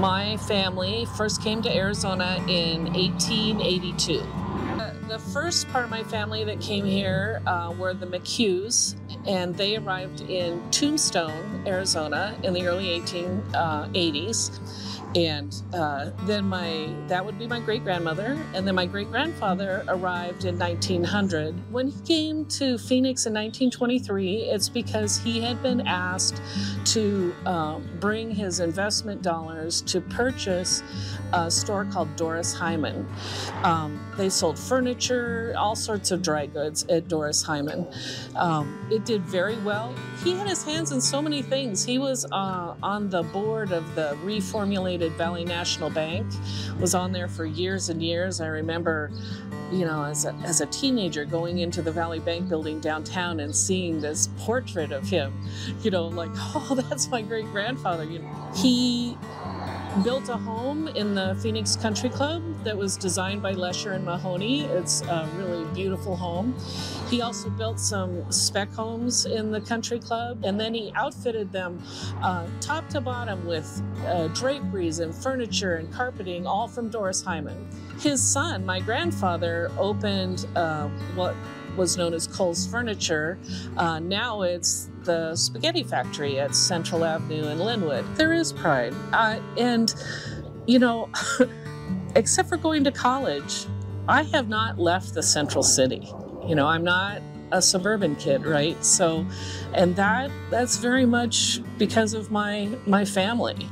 My family first came to Arizona in 1882. The first part of my family that came here were the McHughes, and they arrived in Tombstone, Arizona in the early 1880s. And then that would be my great-grandmother, and then my great-grandfather arrived in 1900. When he came to Phoenix in 1923, it's because he had been asked to bring his investment dollars to purchase a store called Doris Hyman. They sold furniture, all sorts of dry goods at Doris Hyman. It did very well. He had his hands in so many things. He was on the board of the reformulated Valley National Bank, was on there for years and years. I remember, you know, as a teenager going into the Valley Bank building downtown and seeing this portrait of him, you know, like, oh, that's my great-grandfather. You know, he built a home in the Phoenix Country Club that was designed by Lesher and Mahoney. It's a really beautiful home. He also built some spec homes in the country club, and then he outfitted them top to bottom with draperies and furniture and carpeting, all from Doris Hyman. His son, my grandfather, opened what was known as Kohl's Furniture. Now it's the spaghetti factory at Central Avenue in Linwood. There is pride. And, you know, except for going to college, I have not left the central city. You know, I'm not a suburban kid, right? So, and that's very much because of my family.